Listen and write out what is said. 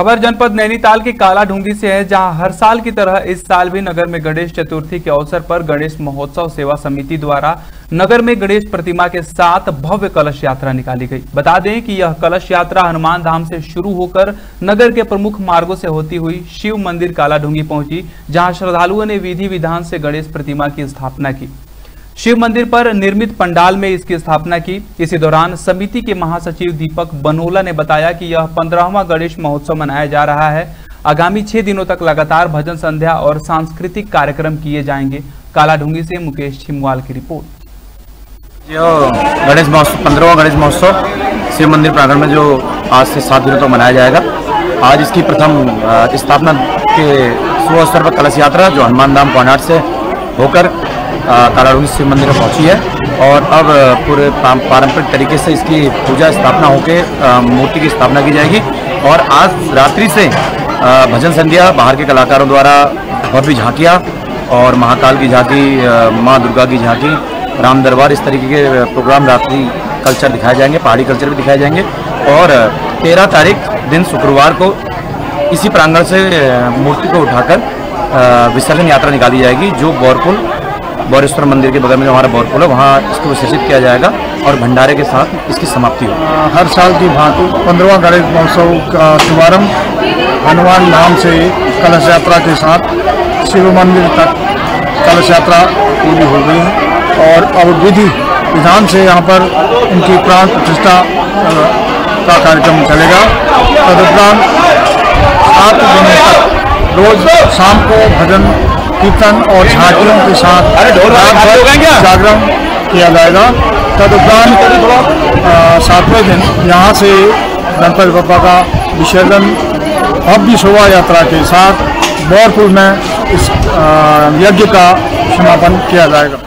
खबर जनपद नैनीताल के कालाढूंगी से है, जहां हर साल की तरह इस साल भी नगर में गणेश चतुर्थी के अवसर पर गणेश महोत्सव सेवा समिति द्वारा नगर में गणेश प्रतिमा के साथ भव्य कलश यात्रा निकाली गई। बता दें कि यह कलश यात्रा हनुमान धाम से शुरू होकर नगर के प्रमुख मार्गों से होती हुई शिव मंदिर कालाढूंगी पहुंची, जहाँ श्रद्धालुओं ने विधि विधान से गणेश प्रतिमा की स्थापना की। शिव मंदिर पर निर्मित पंडाल में इसकी स्थापना की। इसी दौरान समिति के महासचिव दीपक बनोला ने बताया कि यह 15वां गणेश महोत्सव मनाया जा रहा है। आगामी 6 दिनों तक लगातार भजन संध्या और सांस्कृतिक कार्यक्रम किए जाएंगे। कालाढूंगी से मुकेश छिमवाल की रिपोर्ट। यह गणेश महोत्सव 15वां गणेश महोत्सव शिव मंदिर प्रांगण में जो आज से 7 दिनों तक मनाया जाएगा, आज इसकी प्रथम स्थापना के शुभ अवसर पर कलश यात्रा जो हनुमान धाम कोनाट से होकर कालाढूंगी शिव मंदिर में पहुंची है और अब पूरे पारंपरिक तरीके से इसकी पूजा स्थापना होकर मूर्ति की स्थापना की जाएगी। और आज रात्रि से भजन संध्या बाहर के कलाकारों द्वारा भव्य झांकियाँ और महाकाल की झांकी, माँ दुर्गा की झांकी, राम दरबार, इस तरीके के प्रोग्राम रात्रि कल्चर दिखाए जाएंगे, पहाड़ी कल्चर भी दिखाए जाएंगे। और 13 तारीख दिन शुक्रवार को इसी प्रांगण से मूर्ति को उठाकर विसर्जन यात्रा निकाली जाएगी, जो बोरपुल बोरेश्वर मंदिर के बगल में हमारा बोरपुल है, वहाँ इसको विसर्जित किया जाएगा और भंडारे के साथ इसकी समाप्ति होगी। हर साल की भांति 15वां गणेश महोत्सव का शुभारंभ हनुमान धाम से कलश यात्रा के साथ शिव मंदिर तक कलश यात्रा पूरी हो गई है और अब विधि विधान से यहाँ पर इनकी प्राण प्रतिष्ठा का कार्यक्रम चलेगा। तदुपरांत 7 दिनों तक रोज शाम को भजन कीर्तन और झांकियों के साथ जागरण किया जाएगा। तदुपरांत 7वें दिन यहाँ से गणपति बप्पा का विसर्जन भव्य शोभा यात्रा के साथ बोरपुर में इस यज्ञ का समापन किया जाएगा।